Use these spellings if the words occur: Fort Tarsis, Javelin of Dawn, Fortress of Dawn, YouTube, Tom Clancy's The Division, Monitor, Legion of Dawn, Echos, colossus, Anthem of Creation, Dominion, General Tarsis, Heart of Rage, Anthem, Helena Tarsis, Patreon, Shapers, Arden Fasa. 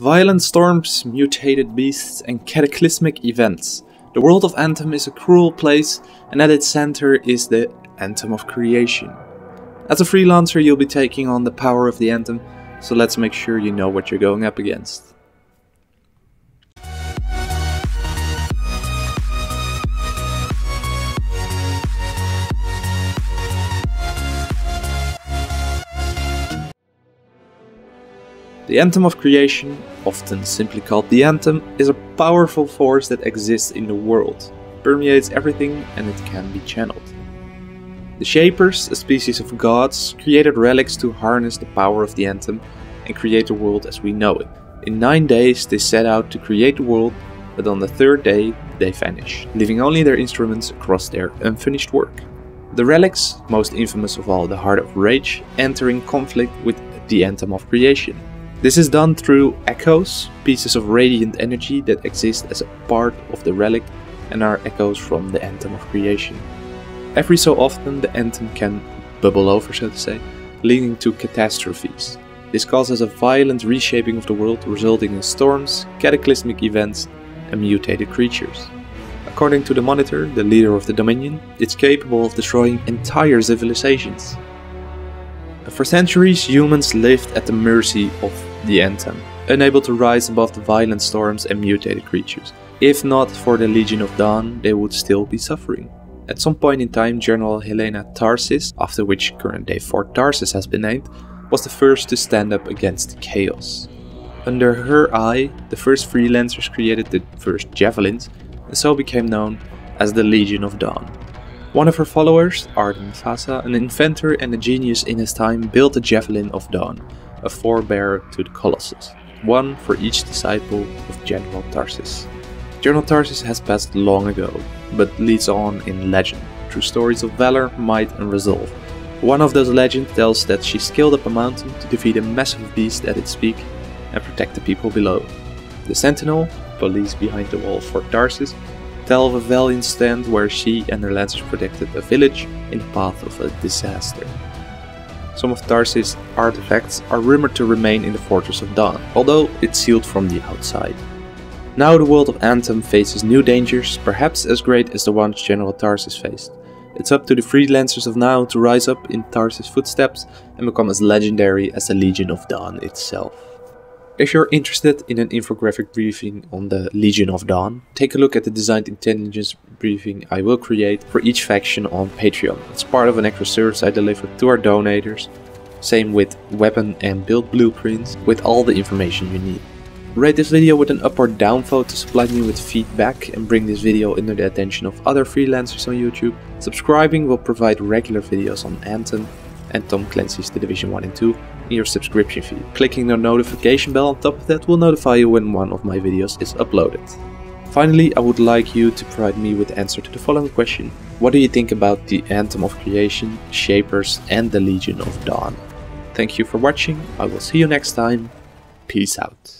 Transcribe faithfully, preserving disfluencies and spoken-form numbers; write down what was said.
Violent storms, mutated beasts and cataclysmic events. The world of Anthem is a cruel place, and at its center is the Anthem of Creation. As a freelancer you'll be taking on the power of the Anthem, so let's make sure you know what you're going up against. The Anthem of Creation, often simply called the Anthem, is a powerful force that exists in the world, permeates everything, and it can be channeled. The Shapers, a species of gods, created relics to harness the power of the Anthem and create the world as we know it. In nine days they set out to create the world, but on the third day they vanished, leaving only their instruments across their unfinished work. The relics, most infamous of all the Heart of Rage, enter in conflict with the Anthem of Creation. This is done through echoes, pieces of radiant energy that exist as a part of the relic and are echoes from the Anthem of Creation. Every so often the Anthem can bubble over, so to say, leading to catastrophes. This causes a violent reshaping of the world, resulting in storms, cataclysmic events and mutated creatures. According to the Monitor, the leader of the Dominion, it's capable of destroying entire civilizations. For centuries, humans lived at the mercy of the Anthem, unable to rise above the violent storms and mutated creatures. If not for the Legion of Dawn, they would still be suffering. At some point in time, General Helena Tarsis, after which current-day Fort Tarsis has been named, was the first to stand up against the chaos. Under her eye, the first freelancers created the first javelins, and so became known as the Legion of Dawn. One of her followers, Arden Fasa, an inventor and a genius in his time, built the Javelin of Dawn, a forebearer to the Colossus, one for each disciple of General Tarsis. General Tarsis has passed long ago, but leads on in legend, through stories of valor, might and resolve. One of those legends tells that she scaled up a mountain to defeat a massive beast at its peak and protect the people below. The Sentinel, police behind the wall for Tarsis, tell of a valiant stand where she and her lancers protected a village in the path of a disaster. Some of Tarsis' artifacts are rumored to remain in the Fortress of Dawn, although it's sealed from the outside. Now the world of Anthem faces new dangers, perhaps as great as the ones General Tarsis faced. It's up to the freelancers of now to rise up in Tarsis' footsteps and become as legendary as the Legion of Dawn itself. If you're interested in an infographic briefing on the Legion of Dawn, take a look at the designed intelligence briefing I will create for each faction on Patreon. It's part of an extra service I deliver to our donators, same with weapon and build blueprints with all the information you need. Rate this video with an up or down vote to supply me with feedback and bring this video into the attention of other freelancers on YouTube. Subscribing will provide regular videos on Anthem and Tom Clancy's The Division one and two in your subscription feed. Clicking the notification bell on top of that will notify you when one of my videos is uploaded. Finally, I would like you to provide me with the answer to the following question. What do you think about the Anthem of Creation, Shapers and the Legion of Dawn? Thank you for watching, I will see you next time, peace out.